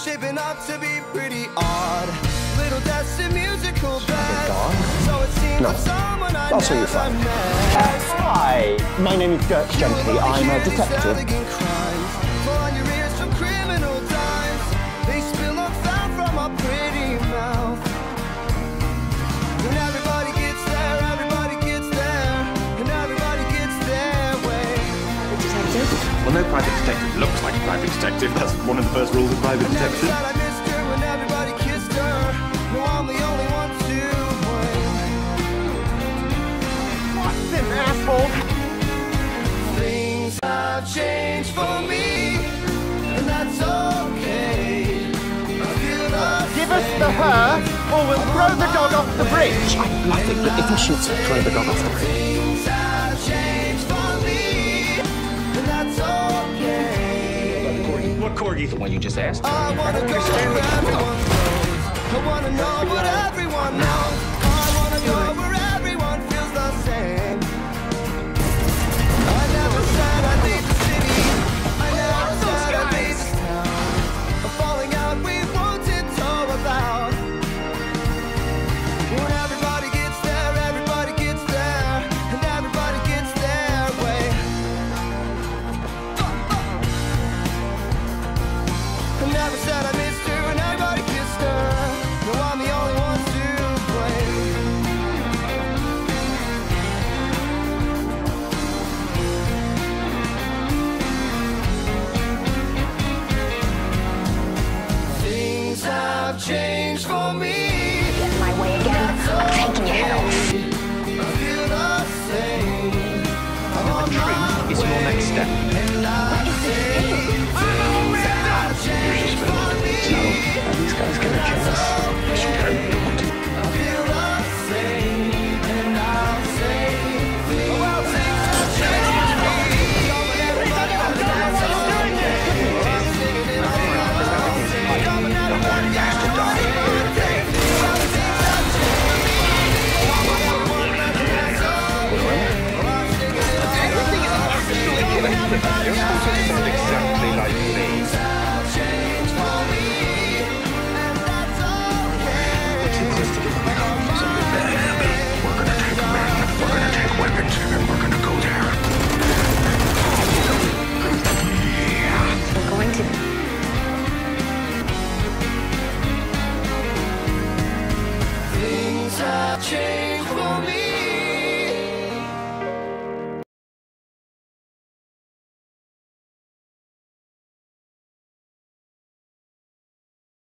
is shaping up to be pretty odd. Little deaths in musical beds. So it seems no. Someone I also never met. Hi, my name is Dirk Gently. I'm a detective. They spill a foul from a pretty mouth. When everybody gets there, and everybody gets their way. A detective? Well, no private detective looks like a private detective. That's one of the first rules of private detective. I missed her when everybody kissed her. No, I'm the only one to blame. What's an asshole? Things have changed for me, and that's okay. Give us the her, or we'll throw the dog off the bridge. I'm laughing, but if he shoots, we'll throw the dog off the bridge. Things have changed for me, and that's okay. What corgi? The one you just asked. I want to go where everyone goes. I want to know what everyone knows. I want to go where everyone feels the same. I never said I'd leave the city. I never said I'd leave this town. I'm falling out with change for me. Get in my way again. I'm taking your head off. I feel the same. The truth is your next step. What is this? So, are these guys gonna kill us? I should hope not. I feel the same, and I'll say things have changed for me. Change for me.